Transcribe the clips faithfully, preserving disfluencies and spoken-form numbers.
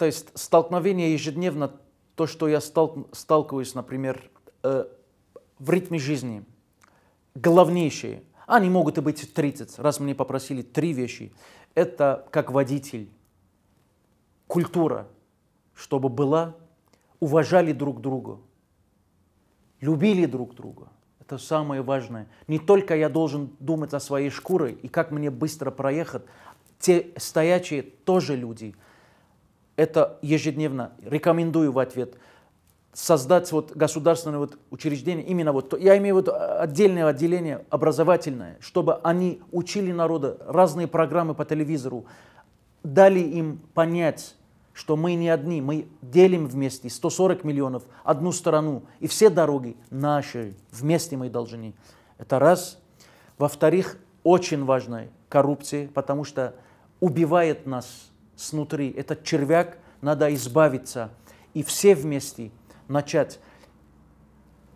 то есть столкновение ежедневно, то, что я стал, сталкиваюсь, например, э, в ритме жизни, главнейшие, они могут и быть тридцать, раз мне попросили три вещи. Это как водитель, культура, чтобы была, уважали друг друга, любили друг друга. Это самое важное. Не только я должен думать о своей шкуре и как мне быстро проехать, те стоячие тоже люди. Это ежедневно. Рекомендую в ответ создать вот государственное вот учреждение, именно вот, я имею в виду отдельное отделение образовательное, чтобы они учили народа, разные программы по телевизору, дали им понять, что мы не одни, мы делим вместе сто сорок миллионов, одну страну, и все дороги наши, вместе мы должны. Это раз. Во-вторых, очень важная коррупция, потому что убивает нас снутри. Этот червяк, надо избавиться, и все вместе начать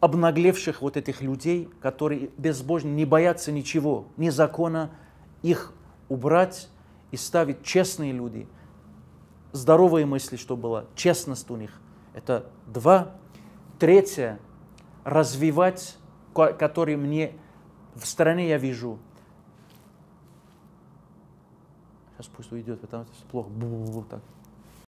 обнаглевших вот этих людей, которые безбожны, не боятся ничего, ни закона, их убрать и ставить честные люди. Здоровые мысли, что было, честность у них. Это два. Третье, развивать, которые мне в стране я вижу. Сейчас пусть уйдет, потому что плохо. Бу-бу-бу, так.